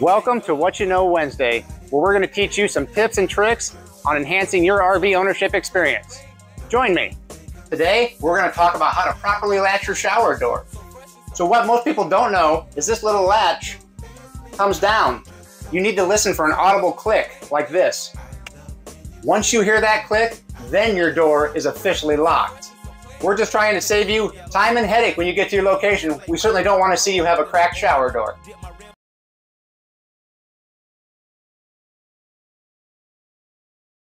Welcome to What You Know Wednesday, where we're going to teach you some tips and tricks on enhancing your RV ownership experience. Join me. Today, we're going to talk about how to properly latch your shower door. So what most people don't know is this little latch comes down. You need to listen for an audible click like this. Once you hear that click, then your door is officially locked. We're just trying to save you time and headache when you get to your location. We certainly don't want to see you have a cracked shower door.